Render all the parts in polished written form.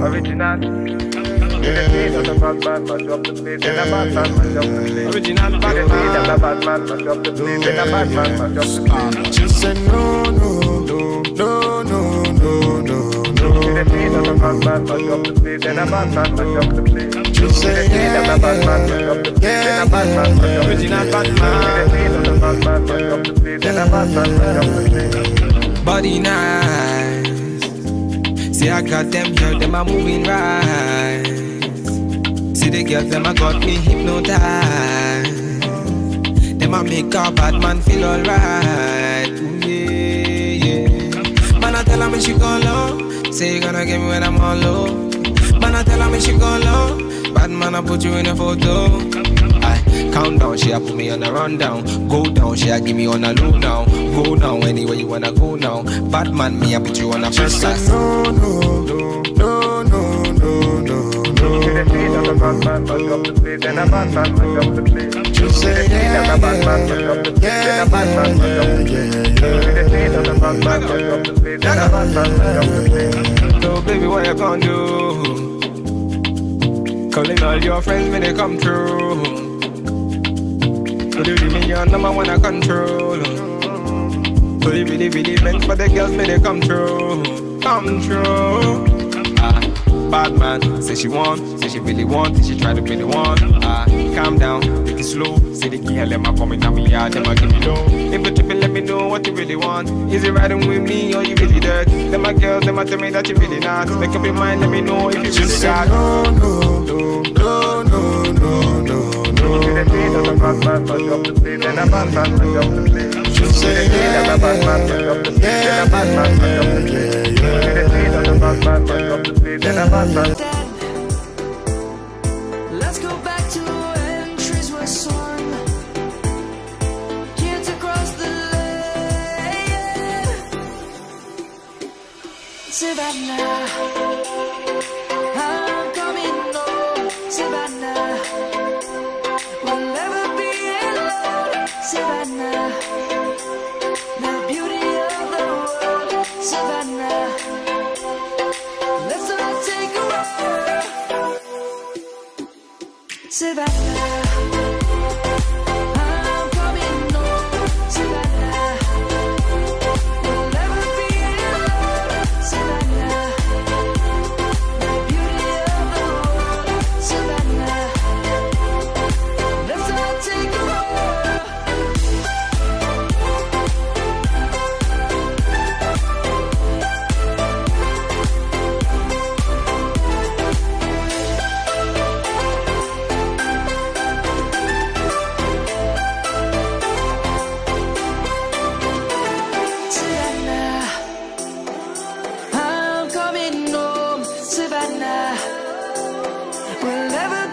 Original. The bad man, mash up the place. Then a bad man, mash up the place. Original. The bad man, mash up the place. Then a bad man, mash up the place. Just say no, no, no, no, no, no. The beat of a bad man, mash up the place. Then a bad man, mash up the place. Just say yeah, yeah, yeah. Original bad man. The beat of a bad man, mash up the place. Then a bad man, mash up the place. Body nice. See I got them girl, them a moving right. See the girl, them a got me hypnotized. Them a make a bad man feel alright. Yeah, yeah. Man I tell her me she gon' low. Say you gonna get me when I'm on low. Man I tell her me she gon' low. Bad man I put you in a photo. Countdown, she a put me on a rundown. Go down, she a give me on a low now. Go down, anywhere you wanna go now. Bad man, me a put you on a first class. No, no, no, no, no, no, no. The beat of a bad man, mash up the place. Then a bad man, mash up the place. Just say yeah, yeah, yeah, yeah, yeah, yeah. The beat of a bad man, mash up the place. Then a bad man, mash up the place. So baby, what you gonna do? Calling all your friends when they come through. So you really your number one I control. So you really meant for the girls may they come through. Come through. Bad man, say she want, say she really want, say she try to be the one. Calm down, take it slow. Say the key, let my come in and me yard, let my give me low. If you trippin', let me know what you really want. Is it riding with me or you really dirt? Let my girls, let my tell me that you really not. Make up your mind, let me know if you really got. No, no, no, no, no, no. The beat of a bad man, mash up the place. Then a bad man, mash up the place. The beat of a bad man, mash up the place. Then a bad man, mash up the place. The beat of a bad man, mash up the place. Then a bad man. Let's go back to when trees were sworn. Kids across the lane. Savannah, I'm coming home. Savannah. Savannah, the beauty of the world. Savannah, let's all take a walk. Savannah, I'm coming home. Savannah, we'll never be alone. Savannah, the beauty of the world. Savannah, let's all take a walk. Another way.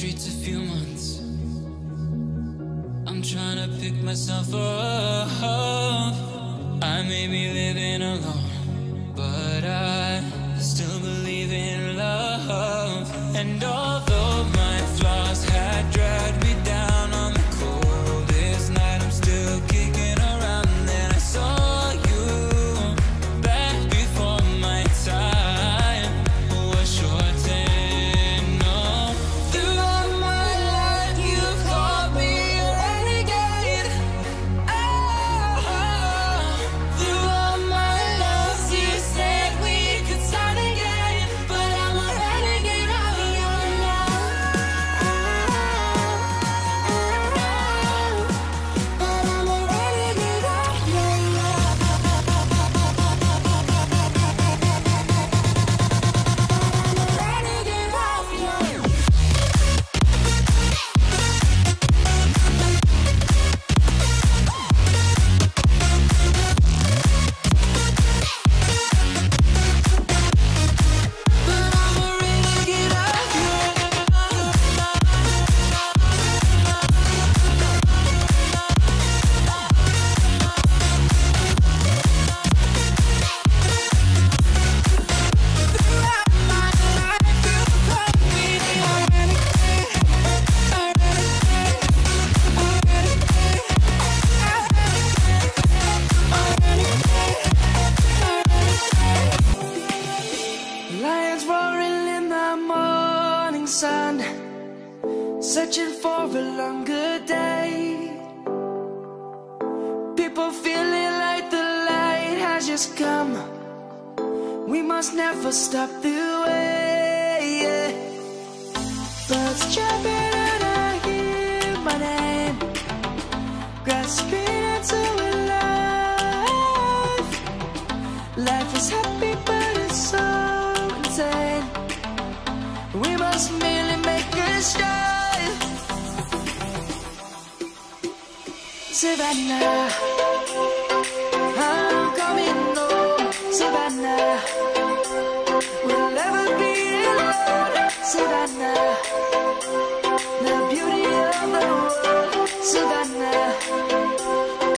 streets a few months. I'm trying to pick myself up. I may be living alone, but I still believe in love. And although my flaws had dragged me down on the coldest night, I'm still kicking around. Then I saw you back before my time was short and no. Throughout my life you've called me a renegade. Oh, throughout my life you said we could start again, but I'm a renegade of your love. But I'm a renegade of your love. I'm a renegade of your love. But I'm a renegade of your love. Throughout my life, you called me a renegade, a renegade, a renegade, a renegade, a renegade. Lions roaring in the morning sun, searching for a longer day. People feeling like the light has just come. We must never stop the way. Birds chirping and I hear my name, grasping into a life. Life is happy but it's so insane. We must merely make a start. Savannah, I'm coming home. Savannah, we'll never be alone. Savannah, the beauty of the world. Savannah.